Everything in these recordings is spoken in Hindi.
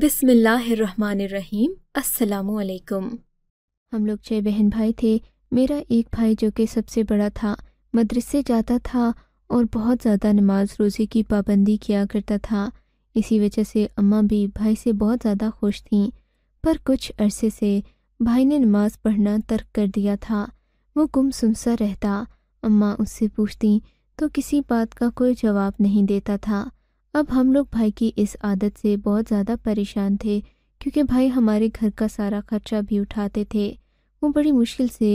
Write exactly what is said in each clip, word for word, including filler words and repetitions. बिस्मिल्लाहिर्रहमानिर्रहीम, अस्सलामुअलैकुम। हम लोग छह बहन भाई थे। मेरा एक भाई जो कि सबसे बड़ा था, मदरसे जाता था और बहुत ज़्यादा नमाज रोज़े की पाबंदी किया करता था। इसी वजह से अम्मा भी भाई से बहुत ज़्यादा खुश थीं। पर कुछ अरसे से भाई ने नमाज़ पढ़ना तर्क कर दिया था। वो गुमसुम सा रहता। अम्मा उससे पूछती तो किसी बात का कोई जवाब नहीं देता था। अब हम लोग भाई की इस आदत से बहुत ज़्यादा परेशान थे, क्योंकि भाई हमारे घर का सारा खर्चा भी उठाते थे। वो बड़ी मुश्किल से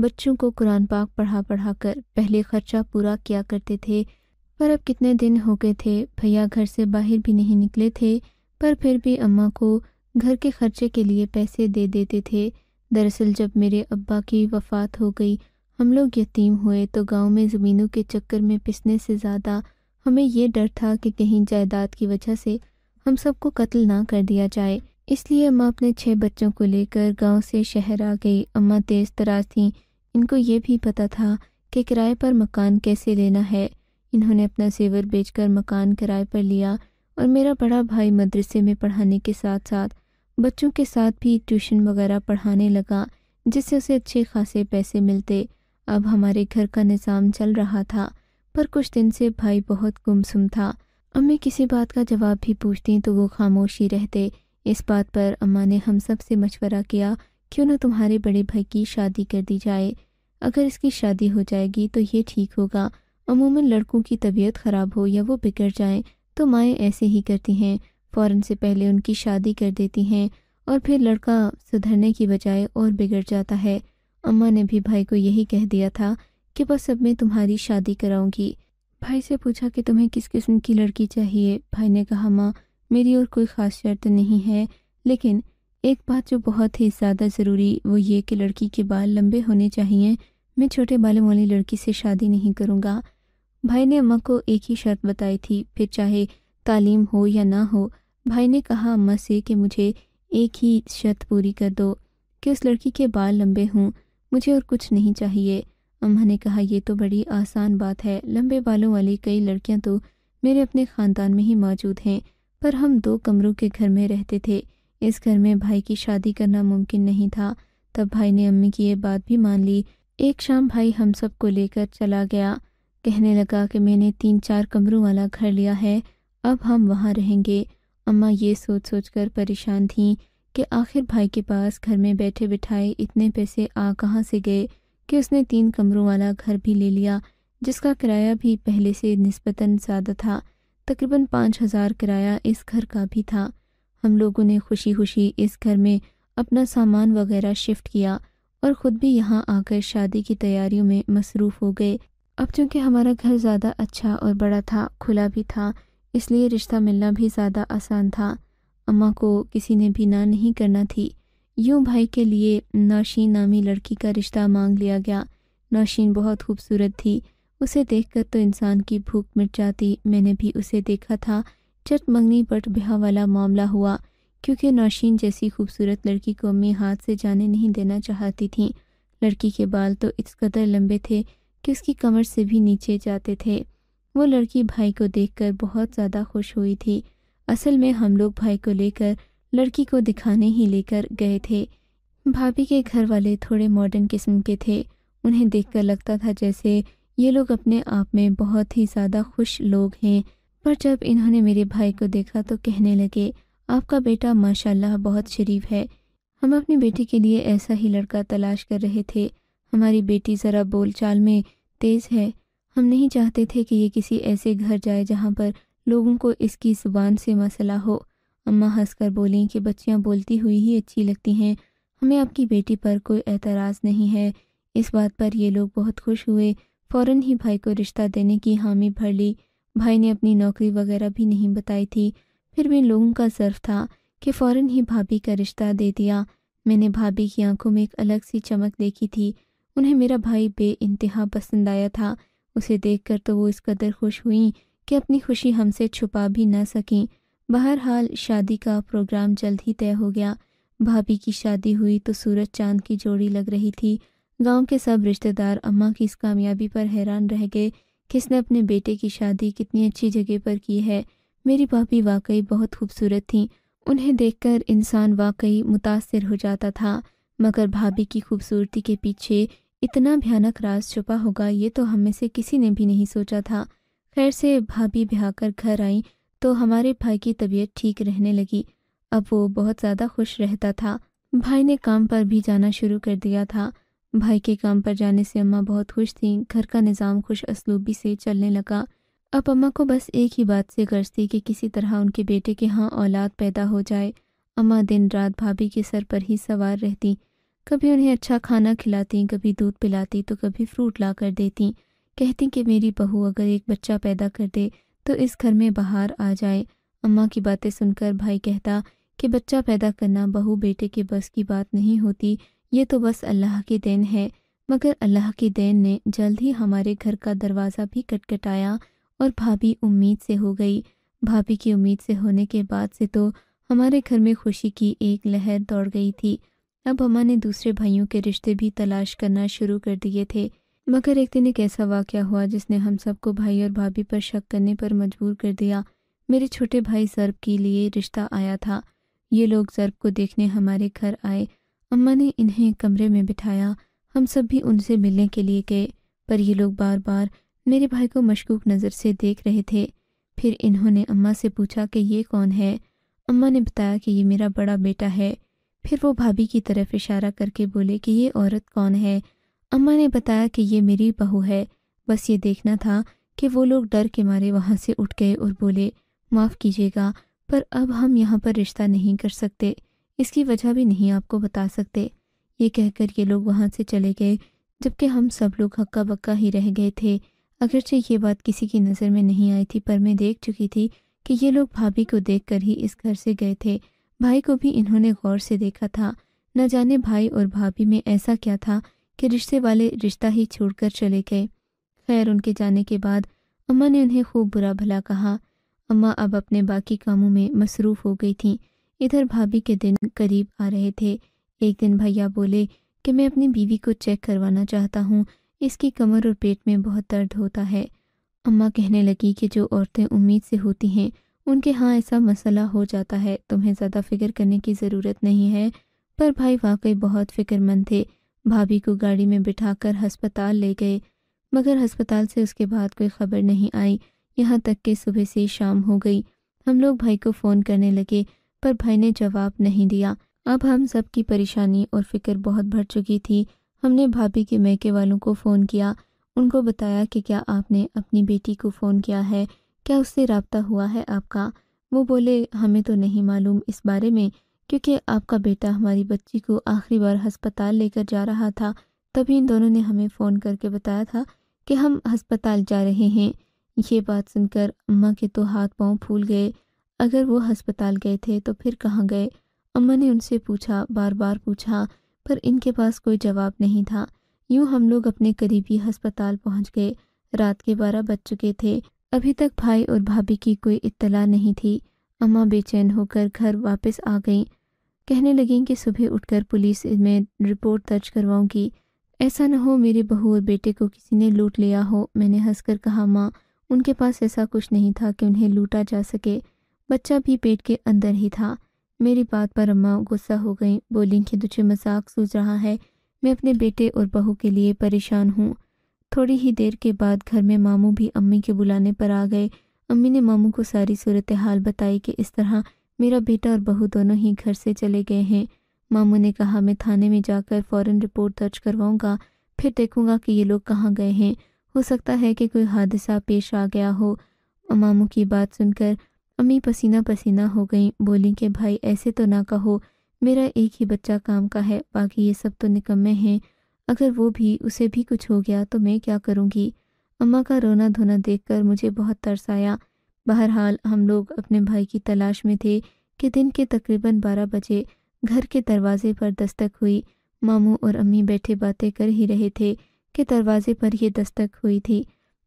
बच्चों को कुरान पाक पढ़ा पढ़ा कर पहले खर्चा पूरा किया करते थे। पर अब कितने दिन हो गए थे, भैया घर से बाहर भी नहीं निकले थे, पर फिर भी अम्मा को घर के खर्चे के लिए पैसे दे देते थे। दरअसल जब मेरे अब्बा की वफ़ात हो गई, हम लोग यतीम हुए, तो गाँव में ज़मीनों के चक्कर में पिसने से ज़्यादा हमें यह डर था कि कहीं जायदाद की वजह से हम सबको कत्ल ना कर दिया जाए। इसलिए अम्मा अपने छह बच्चों को लेकर गांव से शहर आ गई। अम्मा तेज तराज थीं। इनको ये भी पता था कि किराए पर मकान कैसे लेना है। इन्होंने अपना सेवर बेचकर मकान किराए पर लिया और मेरा बड़ा भाई मदरसे में पढ़ाने के साथ साथ बच्चों के साथ भी ट्यूशन वगैरह पढ़ाने लगा, जिससे उसे अच्छे खासे पैसे मिलते। अब हमारे घर का निज़ाम चल रहा था। पर कुछ दिन से भाई बहुत गुमसुम था। अम्मी किसी बात का जवाब भी पूछती तो वो खामोशी रहते। इस बात पर अम्मा ने हम सब से मशवरा किया, क्यों ना तुम्हारे बड़े भाई की शादी कर दी जाए। अगर इसकी शादी हो जाएगी तो ये ठीक होगा। अमूमन लड़कों की तबीयत ख़राब हो या वो बिगड़ जाएं तो माएँ ऐसे ही करती हैं, फ़ौरन से पहले उनकी शादी कर देती हैं और फिर लड़का सुधरने की बजाय और बिगड़ जाता है। अम्मा ने भी भाई को यही कह दिया था कि बस अब मैं तुम्हारी शादी कराऊंगी। भाई से पूछा कि तुम्हें किस किस्म की लड़की चाहिए। भाई ने कहा, माँ मेरी और कोई ख़ास शर्त नहीं है, लेकिन एक बात जो बहुत ही ज़्यादा ज़रूरी, वो ये कि लड़की के बाल लंबे होने चाहिए। मैं छोटे बालों वाली लड़की से शादी नहीं करूँगा। भाई ने अम्मा को एक ही शर्त बताई थी, फिर चाहे तालीम हो या ना हो। भाई ने कहा अम्मा से कि मुझे एक ही शर्त पूरी कर दो कि उस लड़की के बाल लंबे हों, मुझे और कुछ नहीं चाहिए। अम्मा ने कहा, यह तो बड़ी आसान बात है, लंबे बालों वाली कई लड़कियां तो मेरे अपने ख़ानदान में ही मौजूद हैं। पर हम दो कमरों के घर में रहते थे। इस घर में भाई की शादी करना मुमकिन नहीं था। तब भाई ने अम्मी की ये बात भी मान ली। एक शाम भाई हम सबको लेकर चला गया। कहने लगा कि मैंने तीन चार कमरों वाला घर लिया है, अब हम वहाँ रहेंगे। अम्मा ये सोच सोच कर परेशान थीं कि आखिर भाई के पास घर में बैठे बिठाए इतने पैसे आ कहाँ से गए कि उसने तीन कमरों वाला घर भी ले लिया, जिसका किराया भी पहले से निस्बतन ज़्यादा था। तकरीबन पाँच हज़ार किराया इस घर का भी था। हम लोगों ने खुशी खुशी इस घर में अपना सामान वगैरह शिफ्ट किया और ख़ुद भी यहाँ आकर शादी की तैयारियों में मसरूफ़ हो गए। अब चूँकि हमारा घर ज़्यादा अच्छा और बड़ा था, खुला भी था, इसलिए रिश्ता मिलना भी ज़्यादा आसान था। अम्मा को किसी ने भी ना नहीं करना थी। यूं भाई के लिए नौशीन नामी लड़की का रिश्ता मांग लिया गया। नौशीन बहुत खूबसूरत थी, उसे देखकर तो इंसान की भूख मिट जाती। मैंने भी उसे देखा था। चट मंगनी बट ब्याह वाला मामला हुआ, क्योंकि नौशीन जैसी खूबसूरत लड़की को अम्मी हाथ से जाने नहीं देना चाहती थीं। लड़की के बाल तो इस कदर लंबे थे कि उसकी कमर से भी नीचे जाते थे। वो लड़की भाई को देखकर बहुत ज़्यादा खुश हुई थी। असल में हम लोग भाई को लेकर लड़की को दिखाने ही लेकर गए थे। भाभी के घर वाले थोड़े मॉडर्न किस्म के थे। उन्हें देखकर लगता था जैसे ये लोग अपने आप में बहुत ही ज़्यादा खुश लोग हैं। पर जब इन्होंने मेरे भाई को देखा तो कहने लगे, आपका बेटा माशाल्लाह बहुत शरीफ है। हम अपनी बेटी के लिए ऐसा ही लड़का तलाश कर रहे थे। हमारी बेटी ज़रा बोलचाल में तेज़ है। हम नहीं चाहते थे कि ये किसी ऐसे घर जाए जहाँ पर लोगों को इसकी ज़ुबान से मसला हो। अम्मा हंसकर बोलीं कि बच्चियां बोलती हुई ही अच्छी लगती हैं, हमें आपकी बेटी पर कोई एतराज़ नहीं है। इस बात पर ये लोग बहुत खुश हुए। फ़ौरन ही भाई को रिश्ता देने की हामी भर ली। भाई ने अपनी नौकरी वगैरह भी नहीं बताई थी, फिर भी लोगों का ज़र्फ था कि फ़ौरन ही भाभी का रिश्ता दे दिया। मैंने भाभी की आंखों में एक अलग सी चमक देखी थी। उन्हें मेरा भाई बेइंतहा पसंद आया था। उसे देखकर तो वो इस कदर खुश हुईं कि अपनी खुशी हमसे छुपा भी ना सकें। बहरहाल शादी का प्रोग्राम जल्द ही तय हो गया। भाभी की शादी हुई तो सूरज चांद की जोड़ी लग रही थी। गांव के सब रिश्तेदार अम्मा की इस कामयाबी पर हैरान रह गए कि इसने अपने बेटे की शादी कितनी अच्छी जगह पर की है। मेरी भाभी वाकई बहुत खूबसूरत थीं। उन्हें देखकर इंसान वाकई मुतासिर हो जाता था, मगर भाभी की खूबसूरती के पीछे इतना भयानक राज छुपा होगा ये तो हम में से किसी ने भी नहीं सोचा था। खैर से भाभी ब्याहकर घर आई तो हमारे भाई की तबीयत ठीक रहने लगी। अब वो बहुत ज़्यादा खुश रहता था। भाई ने काम पर भी जाना शुरू कर दिया था। भाई के काम पर जाने से अम्मा बहुत खुश थीं। घर का निज़ाम खुश असलूबी से चलने लगा। अब अम्मा को बस एक ही बात से गर्ज थी कि किसी तरह उनके बेटे के यहाँ औलाद पैदा हो जाए। अम्मा दिन रात भाभी के सर पर ही सवार रहती। कभी उन्हें अच्छा खाना खिलाती, कभी दूध पिलाती, तो कभी फ्रूट ला कर देती। कहती कि मेरी बहू अगर एक बच्चा पैदा कर दे तो इस घर में बाहर आ जाए। अम्मा की बातें सुनकर भाई कहता कि बच्चा पैदा करना बहू बेटे के बस की बात नहीं होती, ये तो बस अल्लाह की देन है। मगर अल्लाह की देन ने जल्द ही हमारे घर का दरवाज़ा भी खटखटाया और भाभी उम्मीद से हो गई। भाभी की उम्मीद से होने के बाद से तो हमारे घर में खुशी की एक लहर दौड़ गई थी। अब अम्मा ने दूसरे भाइयों के रिश्ते भी तलाश करना शुरू कर दिए थे। मगर एक दिन एक ऐसा वाक़या हुआ जिसने हम सबको भाई और भाभी पर शक करने पर मजबूर कर दिया। मेरे छोटे भाई ज़र्ब के लिए रिश्ता आया था। ये लोग ज़र्ब को देखने हमारे घर आए। अम्मा ने इन्हें कमरे में बिठाया। हम सब भी उनसे मिलने के लिए गए, पर ये लोग बार बार मेरे भाई को मशकूक नज़र से देख रहे थे। फिर इन्होंने अम्मा से पूछा कि ये कौन है। अम्मा ने बताया कि ये मेरा बड़ा बेटा है। फिर वो भाभी की तरफ इशारा करके बोले कि ये औरत कौन है। अम्मा ने बताया कि ये मेरी बहू है। बस ये देखना था कि वो लोग डर के मारे वहाँ से उठ गए और बोले, माफ़ कीजिएगा पर अब हम यहाँ पर रिश्ता नहीं कर सकते, इसकी वजह भी नहीं आपको बता सकते। ये कहकर ये लोग वहाँ से चले गए, जबकि हम सब लोग हक्का बक्का ही रह गए थे। अगरचे ये बात किसी की नज़र में नहीं आई थी, पर मैं देख चुकी थी कि ये लोग भाभी को देखकर ही इस घर से गए थे। भाई को भी इन्होंने गौर से देखा था। न जाने भाई और भाभी में ऐसा क्या था कि रिश्ते वाले रिश्ता ही छोड़कर चले गए। खैर, उनके जाने के बाद अम्मा ने उन्हें खूब बुरा भला कहा। अम्मा अब अपने बाकी कामों में मसरूफ़ हो गई थीं। इधर भाभी के दिन करीब आ रहे थे। एक दिन भैया बोले कि मैं अपनी बीवी को चेक करवाना चाहता हूँ, इसकी कमर और पेट में बहुत दर्द होता है। अम्मा कहने लगी कि जो औरतें उम्मीद से होती हैं उनके यहाँ ऐसा मसला हो जाता है, तुम्हें ज़्यादा फ़िक्र करने की ज़रूरत नहीं है। पर भाई वाकई बहुत फ़िक्रमंद थे। भाभी को गाड़ी में बिठाकर हस्पताल ले गए, मगर हस्पताल से उसके बाद कोई ख़बर नहीं आई। यहाँ तक कि सुबह से शाम हो गई। हम लोग भाई को फ़ोन करने लगे, पर भाई ने जवाब नहीं दिया। अब हम सब की परेशानी और फ़िक्र बहुत बढ़ चुकी थी। हमने भाभी के मैके वालों को फ़ोन किया, उनको बताया कि क्या आपने अपनी बेटी को फ़ोन किया है, क्या उससे रब्ता हुआ है आपका। वो बोले, हमें तो नहीं मालूम इस बारे में, क्योंकि आपका बेटा हमारी बच्ची को आखिरी बार हस्पताल लेकर जा रहा था, तभी इन दोनों ने हमें फ़ोन करके बताया था कि हम हस्पताल जा रहे हैं। ये बात सुनकर अम्मा के तो हाथ पांव फूल गए। अगर वो हस्पताल गए थे तो फिर कहाँ गए। अम्मा ने उनसे पूछा, बार बार पूछा, पर इनके पास कोई जवाब नहीं था। यूँ हम लोग अपने करीबी हस्पताल पहुँच गए। रात के बारह बज चुके थे। अभी तक भाई और भाभी की कोई इत्तला नहीं थी। अम्मा बेचैन होकर घर वापस आ गईं। कहने लगीं कि सुबह उठकर पुलिस में रिपोर्ट दर्ज करवाऊंगी, ऐसा न हो मेरी बहू और बेटे को किसी ने लूट लिया हो। मैंने हंसकर कहा, माँ उनके पास ऐसा कुछ नहीं था कि उन्हें लूटा जा सके, बच्चा भी पेट के अंदर ही था। मेरी बात पर अम्मा गुस्सा हो गईं। बोलीं कि तुझे मजाक सूझ रहा है, मैं अपने बेटे और बहू के लिए परेशान हूँ। थोड़ी ही देर के बाद घर में मामू भी अम्मी के बुलाने पर आ गए। अम्मी ने मामू को सारी सूरत हाल बताई कि इस तरह मेरा बेटा और बहू दोनों ही घर से चले गए हैं। मामू ने कहा, मैं थाने में जाकर फ़ौरन रिपोर्ट दर्ज करवाऊंगा, फिर देखूंगा कि ये लोग कहाँ गए हैं, हो सकता है कि कोई हादसा पेश आ गया हो। मामू की बात सुनकर अम्मी पसीना पसीना हो गई। बोली कि भाई ऐसे तो ना कहो, मेरा एक ही बच्चा काम का है, बाकी ये सब तो निकम्मे हैं। अगर वो भी उसे भी कुछ हो गया तो मैं क्या करूँगी। अम्मा का रोना धोना देखकर मुझे बहुत तरस आया। बहरहाल हम लोग अपने भाई की तलाश में थे कि दिन के तकरीबन बारह बजे घर के दरवाजे पर दस्तक हुई। मामू और अम्मी बैठे बातें कर ही रहे थे कि दरवाजे पर यह दस्तक हुई थी।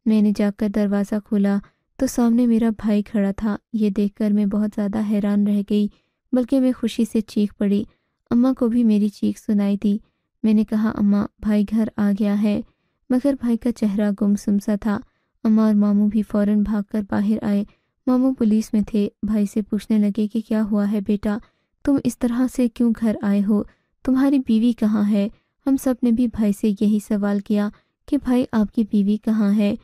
मैंने जाकर दरवाज़ा खोला तो सामने मेरा भाई खड़ा था। ये देखकर मैं बहुत ज़्यादा हैरान रह गई, बल्कि मैं खुशी से चीख पड़ी। अम्मा को भी मेरी चीख सुनाई दी। मैंने कहा, अम्मा भाई घर आ गया है, मगर भाई का चेहरा गुमसुम सा था। अम्मा और मामू भी फ़ौरन भागकर बाहर आए। मामू पुलिस में थे। भाई से पूछने लगे कि क्या हुआ है बेटा, तुम इस तरह से क्यों घर आए हो, तुम्हारी बीवी कहाँ है। हम सब ने भी भाई से यही सवाल किया कि भाई आपकी बीवी कहाँ है।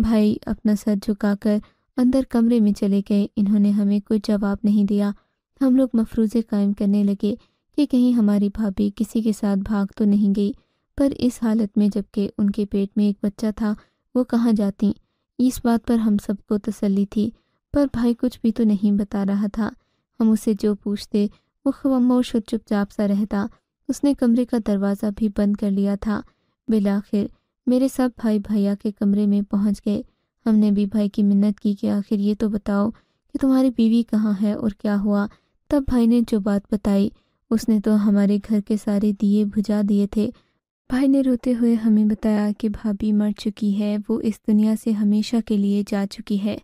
भाई अपना सर झुकाकर अंदर कमरे में चले गए। इन्होंने हमें कोई जवाब नहीं दिया। हम लोग मफरूज़े कायम करने लगे कि कहीं हमारी भाभी किसी के साथ भाग तो नहीं गई, पर इस हालत में जबकि उनके पेट में एक बच्चा था वो कहाँ जाती। इस बात पर हम सबको तसल्ली थी, पर भाई कुछ भी तो नहीं बता रहा था। हम उसे जो पूछते वो खामोश और चुपचाप सा रहता। उसने कमरे का दरवाज़ा भी बंद कर लिया था। बिलाखिर मेरे सब भाई भैया के कमरे में पहुंच गए। हमने भी भाई की मिन्नत की कि आखिर ये तो बताओ कि तुम्हारी बीवी कहाँ है और क्या हुआ। तब भाई ने जो बात बताई उसने तो हमारे घर के सारे दिए बुझा दिए थे। भाई ने रोते हुए हमें बताया कि भाभी मर चुकी है, वो इस दुनिया से हमेशा के लिए जा चुकी है,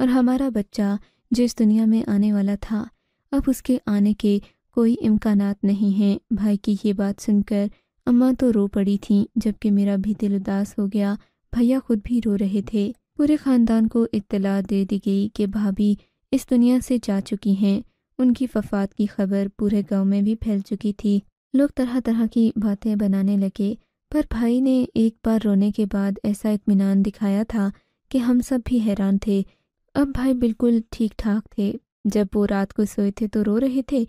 और हमारा बच्चा जो इस दुनिया में आने वाला था अब उसके आने के कोई इम्कानात नहीं हैं। भाई की ये बात सुनकर अम्मा तो रो पड़ी थीं, जबकि मेरा भी दिल उदास हो गया। भैया खुद भी रो रहे थे। पूरे ख़ानदान को इत्तला दे दी गई कि भाभी इस दुनिया से जा चुकी हैं। उनकी वफ़ात की खबर पूरे गांव में भी फैल चुकी थी। लोग तरह तरह की बातें बनाने लगे, पर भाई ने एक बार रोने के बाद ऐसा इत्मीनान दिखाया था कि हम सब भी हैरान थे। अब भाई बिल्कुल ठीक ठाक थे। जब वो रात को सोए थे तो रो रहे थे,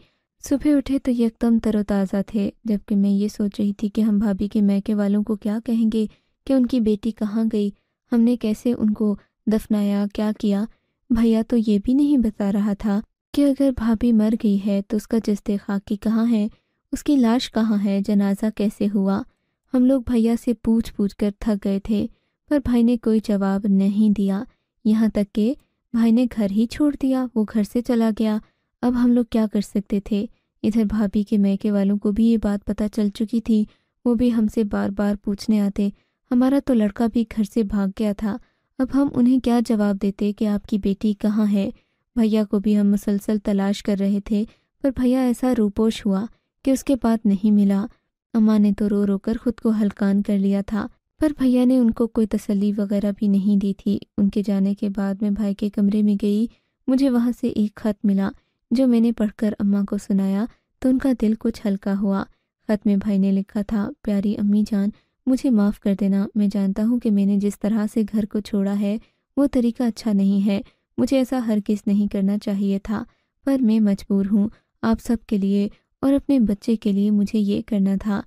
सुबह उठे तो यकदम तरोताज़ा थे। जबकि मैं ये सोच रही थी कि हम भाभी के मैके वालों को क्या कहेंगे कि उनकी बेटी कहाँ गई, हमने कैसे उनको दफनाया, क्या किया। भैया तो ये भी नहीं बता रहा था कि अगर भाभी मर गई है तो उसका जस्ते खाकी कहाँ है, उसकी लाश कहाँ है, जनाजा कैसे हुआ। हम लोग भैया से पूछ पूछ कर थक गए थे, पर भाई ने कोई जवाब नहीं दिया। यहाँ तक कि भाई ने घर ही छोड़ दिया, वो घर से चला गया। अब हम लोग क्या कर सकते थे। इधर भाभी के मैके वालों को भी ये बात पता चल चुकी थी, वो भी हमसे बार बार पूछने आते। हमारा तो लड़का भी घर से भाग गया था, अब हम उन्हें क्या जवाब देते कि आपकी बेटी कहाँ है। भैया को भी हम मुसलसल तलाश कर रहे थे, पर भैया ऐसा रूपोश हुआ कि उसके बाद नहीं मिला। अम्मा ने तो रो रो कर खुद को हलकान कर लिया था, पर भैया ने उनको कोई तसल्ली वगैरह भी नहीं दी थी। उनके जाने के बाद मैं भाई के कमरे में गई। मुझे वहाँ से एक ख़त मिला जो मैंने पढ़कर अम्मा को सुनाया तो उनका दिल कुछ हल्का हुआ। ख़त में भाई ने लिखा था, प्यारी अम्मी जान, मुझे माफ़ कर देना, मैं जानता हूँ कि मैंने जिस तरह से घर को छोड़ा है वो तरीका अच्छा नहीं है, मुझे ऐसा हरगिज़ नहीं करना चाहिए था, पर मैं मजबूर हूँ। आप सब के लिए और अपने बच्चे के लिए मुझे ये करना था।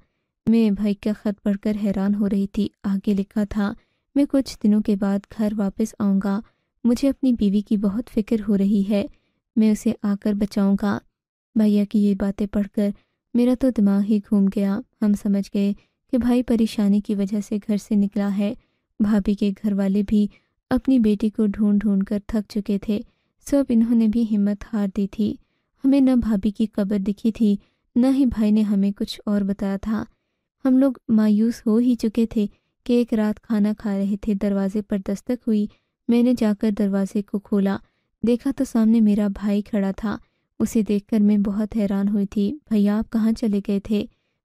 मैं भाई का ख़त पढ़कर हैरान हो रही थी। आगे लिखा था, मैं कुछ दिनों के बाद घर वापस आऊँगा, मुझे अपनी बीवी की बहुत फ़िक्र हो रही है, मैं उसे आकर बचाऊँगा। भैया की ये बातें पढ़कर मेरा तो दिमाग ही घूम गया। हम समझ गए कि भाई परेशानी की वजह से घर से निकला है। भाभी के घर वाले भी अपनी बेटी को ढूंढ ढूंढ कर थक चुके थे, सब इन्होंने भी हिम्मत हार दी थी। हमें न भाभी की कब्र दिखी थी, न ही भाई ने हमें कुछ और बताया था। हम लोग मायूस हो ही चुके थे कि एक रात खाना खा रहे थे, दरवाजे पर दस्तक हुई। मैंने जाकर दरवाजे को खोला, देखा तो सामने मेरा भाई खड़ा था। उसे देखकर मैं बहुत हैरान हुई थी। भैया आप कहाँ चले गए थे,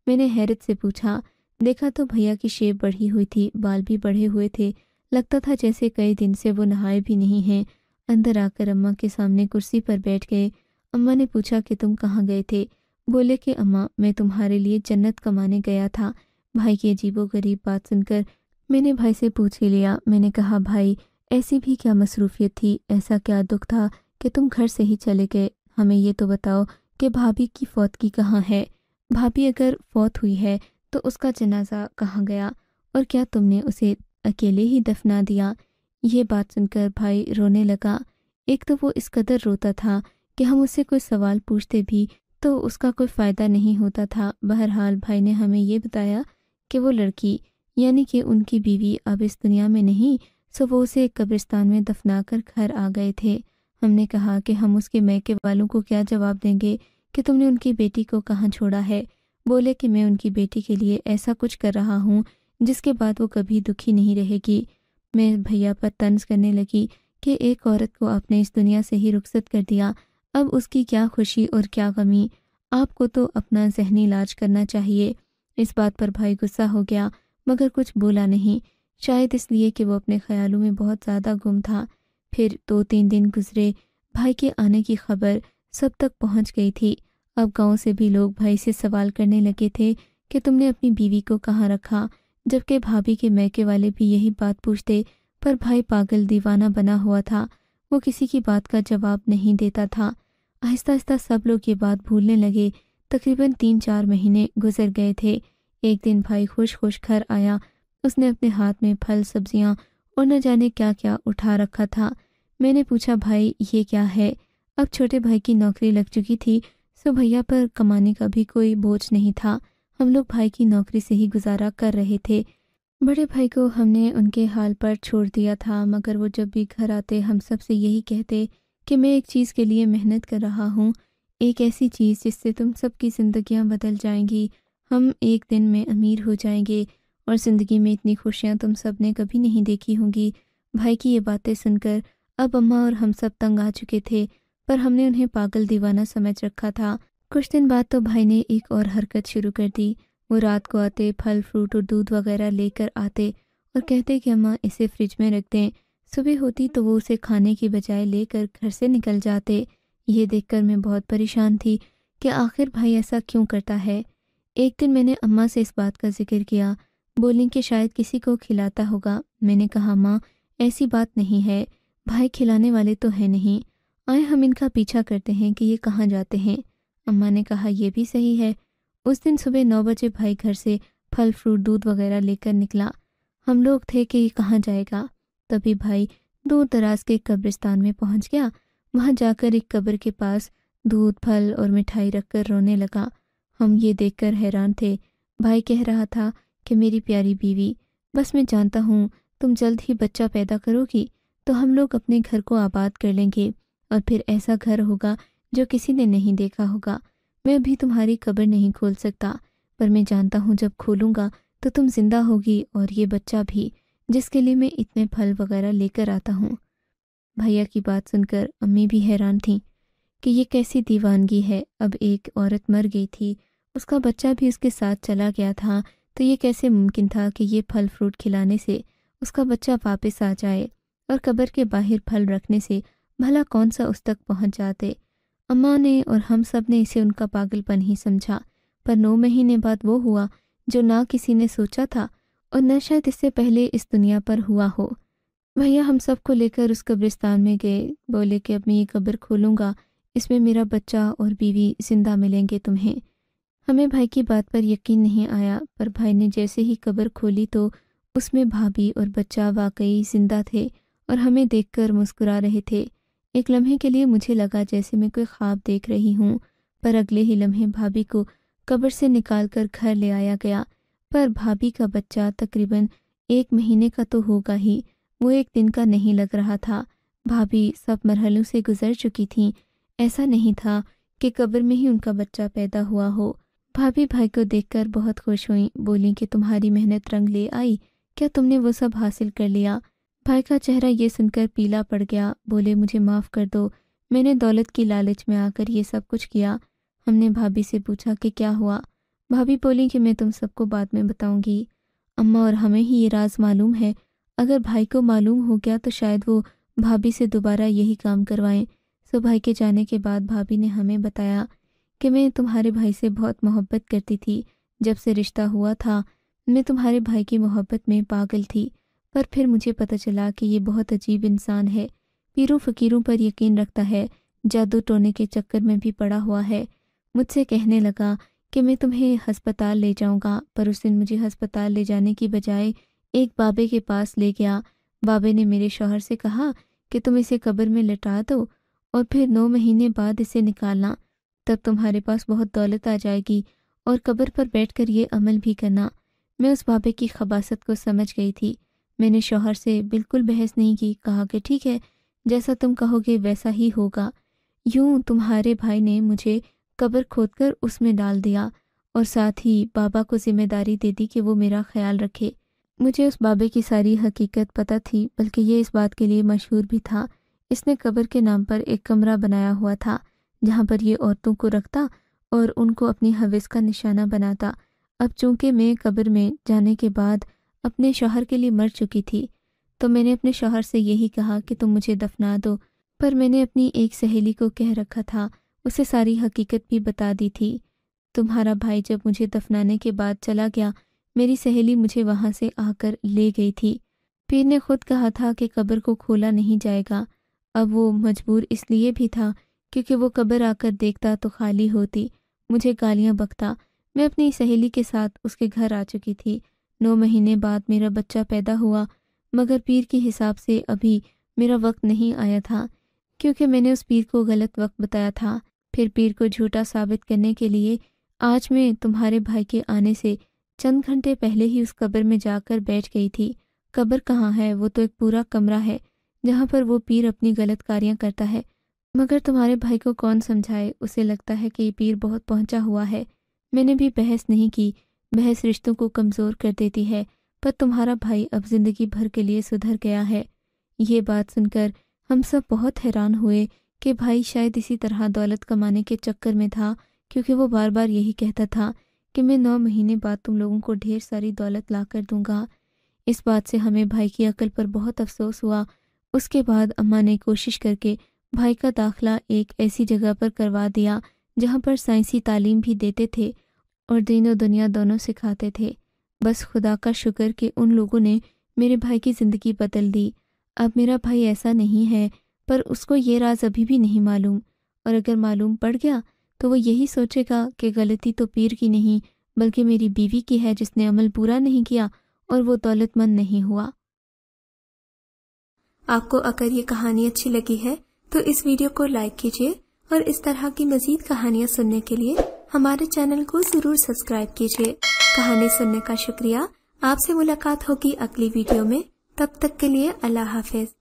मैंने हैरत से पूछा। देखा तो भैया की शेप बढ़ी हुई थी, बाल भी बढ़े हुए थे, लगता था जैसे कई दिन से वो नहाए भी नहीं हैं। अंदर आकर अम्मा के सामने कुर्सी पर बैठ गए। अम्मा ने पूछा कि तुम कहाँ गए थे। बोले कि अम्मा मैं तुम्हारे लिए जन्नत कमाने गया था। भाई की अजीबोगरीब बात सुनकर मैंने भाई से पूछ लिया। मैंने कहा, भाई ऐसी भी क्या मसरूफियत थी, ऐसा क्या दुख था कि तुम घर से ही चले गए। हमें ये तो बताओ कि भाभी की फौत की कहाँ है, भाभी अगर फौत हुई है तो उसका जनाजा कहाँ गया, और क्या तुमने उसे अकेले ही दफना दिया। ये बात सुनकर भाई रोने लगा। एक तो वो इस कदर रोता था कि हम उससे कोई सवाल पूछते भी तो उसका कोई फ़ायदा नहीं होता था। बहरहाल भाई ने हमें ये बताया कि वो लड़की यानी कि उनकी बीवी अब इस दुनिया में नहीं, सो वो उसे कब्रिस्तान में दफना कर घर आ गए थे। हमने कहा कि हम उसके मैके वालों को क्या जवाब देंगे कि तुमने उनकी बेटी को कहाँ छोड़ा है। बोले कि मैं उनकी बेटी के लिए ऐसा कुछ कर रहा हूँ जिसके बाद वो कभी दुखी नहीं रहेगी। मैं भैया पर तंज करने लगी कि एक औरत को आपने इस दुनिया से ही रुखसत कर दिया, अब उसकी क्या खुशी और क्या गमी, आपको तो अपना जहनी इलाज करना चाहिए। इस बात पर भाई गुस्सा हो गया, मगर कुछ बोला नहीं, शायद इसलिए कि वो अपने ख्यालों में बहुत ज़्यादा गुम था। फिर दो तीन दिन गुजरे। भाई के आने की खबर सब तक पहुंच गई थी। अब गांव से भी लोग भाई से सवाल करने लगे थे कि तुमने अपनी बीवी को कहाँ रखा, जबकि भाभी के मैके वाले भी यही बात पूछते। पर भाई पागल दीवाना बना हुआ था, वो किसी की बात का जवाब नहीं देता था। आहिस्ता आहिस्ता सब लोग ये बात भूलने लगे। तकरीबन तीन चार महीने गुजर गए थे। एक दिन भाई खुश खुश घर आया। उसने अपने हाथ में फल, सब्जियां और न जाने क्या क्या उठा रखा था। मैंने पूछा, भाई ये क्या है? अब छोटे भाई की नौकरी लग चुकी थी, सो भैया पर कमाने का भी कोई बोझ नहीं था। हम लोग भाई की नौकरी से ही गुजारा कर रहे थे। बड़े भाई को हमने उनके हाल पर छोड़ दिया था, मगर वो जब भी घर आते हम सब से यही कहते कि मैं एक चीज़ के लिए मेहनत कर रहा हूँ, एक ऐसी चीज़ जिससे तुम सबकी ज़िंदगियाँ बदल जाएंगी। हम एक दिन में अमीर हो जाएंगे और ज़िंदगी में इतनी खुशियाँ तुम सब ने कभी नहीं देखी होंगी। भाई की ये बातें सुनकर अब अम्मा और हम सब तंग आ चुके थे, पर हमने उन्हें पागल दीवाना समझ रखा था। कुछ दिन बाद तो भाई ने एक और हरकत शुरू कर दी। वो रात को आते, फल, फ्रूट और दूध वगैरह लेकर आते और कहते कि अम्मा इसे फ्रिज में रख दें। सुबह होती तो वो उसे खाने की बजाय लेकर घर से निकल जाते। ये देखकर मैं बहुत परेशान थी कि आखिर भाई ऐसा क्यों करता है। एक दिन मैंने अम्मा से इस बात का जिक्र किया। बोलीं कि शायद किसी को खिलाता होगा। मैंने कहा, माँ ऐसी बात नहीं है, भाई खिलाने वाले तो है नहीं, आए हम इनका पीछा करते हैं कि ये कहाँ जाते हैं। अम्मा ने कहा, यह भी सही है। उस दिन सुबह नौ बजे भाई घर से फल, फ्रूट, दूध वगैरह लेकर निकला। हम लोग थे कि ये कहाँ जाएगा। तभी भाई दूर दराज के कब्रिस्तान में पहुंच गया। वहाँ जाकर एक कब्र के पास दूध, फल और मिठाई रखकर रोने लगा। हम ये देखकर हैरान थे। भाई कह रहा था कि मेरी प्यारी बीवी, बस मैं जानता हूँ तुम जल्द ही बच्चा पैदा करोगी तो हम लोग अपने घर को आबाद कर लेंगे और फिर ऐसा घर होगा जो किसी ने नहीं देखा होगा। मैं अभी तुम्हारी कब्र नहीं खोल सकता, पर मैं जानता हूँ जब खोलूँगा तो तुम जिंदा होगी और ये बच्चा भी, जिसके लिए मैं इतने फल वगैरह लेकर आता हूँ। भैया की बात सुनकर अम्मी भी हैरान थीं कि ये कैसी दीवानगी है। अब एक औरत मर गई थी, उसका बच्चा भी उसके साथ चला गया था, तो ये कैसे मुमकिन था कि ये फल फ्रूट खिलाने से उसका बच्चा वापस आ जाए और कब्र के बाहर फल रखने से भला कौन सा उस तक पहुँच जाते। अम्मा ने और हम सब ने इसे उनका पागलपन ही समझा। पर नौ महीने बाद वो हुआ जो ना किसी ने सोचा था और न शायद इससे पहले इस दुनिया पर हुआ हो। भैया हम सब को लेकर उस कब्रिस्तान में गए। बोले कि अब मैं ये कब्र खोलूँगा, इसमें मेरा बच्चा और बीवी जिंदा मिलेंगे तुम्हें। हमें भाई की बात पर यकीन नहीं आया, पर भाई ने जैसे ही कब्र खोली तो उसमें भाभी और बच्चा वाकई जिंदा थे और हमें देखकर मुस्कुरा रहे थे। एक लम्हे के लिए मुझे लगा जैसे मैं कोई ख्वाब देख रही हूँ, पर अगले ही लम्हे भाभी को कब्र से निकालकर घर ले आया गया। पर भाभी का बच्चा तकरीबन एक महीने का तो होगा ही, वो एक दिन का नहीं लग रहा था। भाभी सब मरहलों से गुजर चुकी थीं, ऐसा नहीं था कि कब्र में ही उनका बच्चा पैदा हुआ हो। भाभी भाई को देखकर बहुत खुश हुई। बोली कि तुम्हारी मेहनत रंग ले आई, क्या तुमने वो सब हासिल कर लिया? भाई का चेहरा ये सुनकर पीला पड़ गया। बोले, मुझे माफ़ कर दो, मैंने दौलत की लालच में आकर ये सब कुछ किया। हमने भाभी से पूछा कि क्या हुआ? भाभी बोली कि मैं तुम सबको बाद में बताऊंगी। अम्मा और हमें ही ये राज मालूम है, अगर भाई को मालूम हो गया तो शायद वो भाभी से दोबारा यही काम करवाएं। सो भाई के जाने के बाद भाभी ने हमें बताया कि मैं तुम्हारे भाई से बहुत मोहब्बत करती थी। जब से रिश्ता हुआ था मैं तुम्हारे भाई की मोहब्बत में पागल थी, पर फिर मुझे पता चला कि ये बहुत अजीब इंसान है, पीरों फकीरों पर यकीन रखता है, जादू टोने के चक्कर में भी पड़ा हुआ है। मुझसे कहने लगा कि मैं तुम्हें हस्पताल ले जाऊंगा, पर उस दिन मुझे हस्पताल ले जाने की बजाय एक बाबे के पास ले गया। बाबे ने मेरे शौहर से कहा कि तुम इसे कब्र में लिटा दो और फिर नौ महीने बाद इसे निकालना, तब तुम्हारे पास बहुत दौलत आ जाएगी और कब्र पर बैठकर ये अमल भी करना। मैं उस बाबे की खबासत को समझ गई थी। मैंने शौहर से बिल्कुल बहस नहीं की, कहा कि ठीक है, जैसा तुम कहोगे वैसा ही होगा। यूं तुम्हारे भाई ने मुझे कब्र खोदकर उसमें डाल दिया और साथ ही बाबा को जिम्मेदारी दे दी कि वो मेरा ख्याल रखे। मुझे उस बाबे की सारी हकीकत पता थी, बल्कि ये इस बात के लिए मशहूर भी था। इसने कब्र के नाम पर एक कमरा बनाया हुआ था जहाँ पर ये औरतों को रखता और उनको अपनी हवस का निशाना बनाता। अब चूँकि मैं कब्र में जाने के बाद अपने शौहर के लिए मर चुकी थी, तो मैंने अपने शौहर से यही कहा कि तुम मुझे दफना दो, पर मैंने अपनी एक सहेली को कह रखा था, उसे सारी हकीकत भी बता दी थी। तुम्हारा भाई जब मुझे दफनाने के बाद चला गया, मेरी सहेली मुझे वहाँ से आकर ले गई थी। पीर ने खुद कहा था कि कब्र को खोला नहीं जाएगा। अब वो मजबूर इसलिए भी था क्योंकि वो कब्र आकर देखता तो खाली होती, मुझे गालियाँ बकता। मैं अपनी सहेली के साथ उसके घर आ चुकी थी। नौ महीने बाद मेरा बच्चा पैदा हुआ, मगर पीर के हिसाब से अभी मेरा वक्त नहीं आया था क्योंकि मैंने उस पीर को गलत वक्त बताया था। फिर पीर को झूठा साबित करने के लिए आज मैं तुम्हारे भाई के आने से चंद घंटे पहले ही उस कब्र में जाकर बैठ गई थी। कब्र कहाँ है? वो तो एक पूरा कमरा है जहाँ पर वो पीर अपनी गलत कार्यां करता है। मगर तुम्हारे भाई को कौन समझाए, उसे लगता है कि ये पीर बहुत पहुँचा हुआ है। मैंने भी बहस नहीं की, बहस रिश्तों को कमज़ोर कर देती है, पर तुम्हारा भाई अब ज़िंदगी भर के लिए सुधर गया है। ये बात सुनकर हम सब बहुत हैरान हुए कि भाई शायद इसी तरह दौलत कमाने के चक्कर में था, क्योंकि वो बार बार यही कहता था कि मैं नौ महीने बाद तुम लोगों को ढेर सारी दौलत ला कर दूँगा। इस बात से हमें भाई की अकल पर बहुत अफसोस हुआ। उसके बाद अम्मा ने कोशिश करके भाई का दाखिला एक ऐसी जगह पर करवा दिया जहाँ पर साइंसी तालीम भी देते थे और दीन और दुनिया दोनों सिखाते थे। बस खुदा का शुक्र कि उन लोगों ने मेरे भाई की ज़िंदगी बदल दी। अब मेरा भाई ऐसा नहीं है, पर उसको ये राज अभी भी नहीं मालूम, और अगर मालूम पड़ गया तो वो यही सोचेगा कि गलती तो पीर की नहीं बल्कि मेरी बीवी की है, जिसने अमल पूरा नहीं किया और वो दौलतमंद नहीं हुआ। आपको अगर ये कहानी अच्छी लगी है तो इस वीडियो को लाइक कीजिए और इस तरह की मज़ीद कहानियाँ सुनने के लिए हमारे चैनल को जरूर सब्सक्राइब कीजिए। कहानी सुनने का शुक्रिया। आपसे मुलाकात होगी अगली वीडियो में। तब तक के लिए अल्लाह हाफिज।